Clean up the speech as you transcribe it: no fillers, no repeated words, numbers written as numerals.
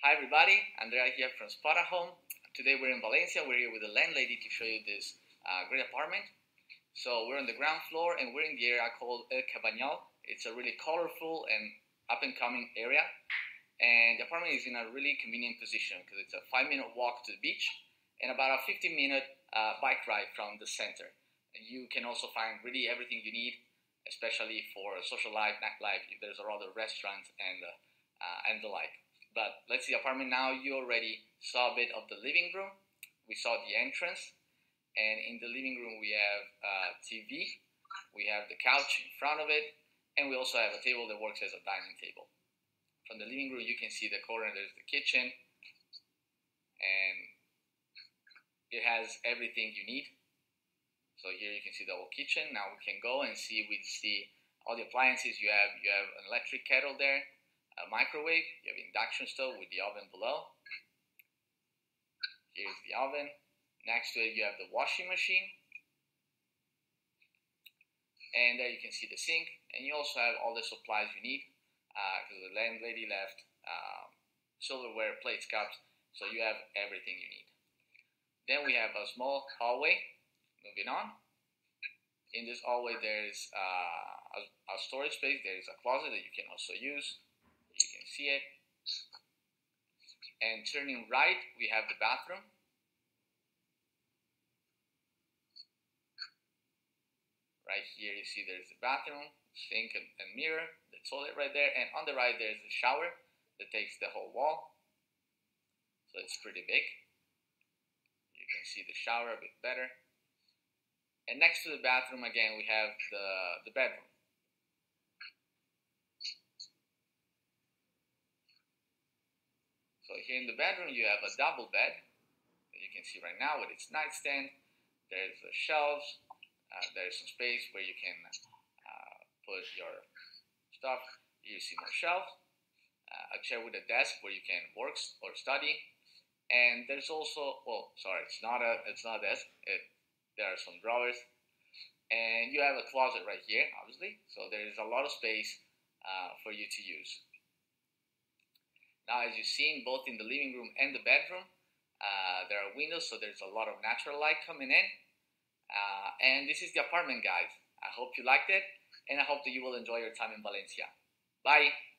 Hi everybody, Andrea here from Spotahome. Today we're in Valencia. We're here with the landlady to show you this great apartment. So we're on the ground floor and we're in the area called El Cabanyal. It's a really colorful and up-and-coming area, and the apartment is in a really convenient position because it's a 5-minute walk to the beach and about a 15-minute bike ride from the center. And you can also find really everything you need, especially for social life, nightlife. There's a lot of restaurants and the like. But let's see the apartment now. You already saw a bit of the living room. We saw the entrance, and in the living room we have a TV, we have the couch in front of it, and we also have a table that works as a dining table. From the living room you can see the corner, there's the kitchen, and it has everything you need. So here you can see the whole kitchen. Now we can go and see, we see all the appliances you have. You have an electric kettle there, a microwave, you have induction stove with the oven below. Here's the oven. Next to it you have the washing machine. And there you can see the sink. And you also have all the supplies you need, because the landlady left silverware, plates, cups. So you have everything you need. Then we have a small hallway. Moving on, in this hallway there is a storage space. There is a closet that you can also use. You can see it. And turning right, we have the bathroom. Right here you see there's the bathroom, sink and mirror, the toilet right there, and on the right there's the shower that takes the whole wall. So it's pretty big. You can see the shower a bit better. And next to the bathroom, again, we have the bedroom. So here in the bedroom, you have a double bed that you can see right now with its nightstand. There's the shelves. There's some space where you can put your stuff. You see more shelf. A chair with a desk where you can work or study. And there's also, well, sorry, it's not a desk. There are some drawers, and you have a closet right here, obviously, so there is a lot of space for you to use. Now, as you've seen, both in the living room and the bedroom, there are windows, so there's a lot of natural light coming in. And this is the apartment, guys. I hope you liked it, and I hope that you will enjoy your time in Valencia. Bye!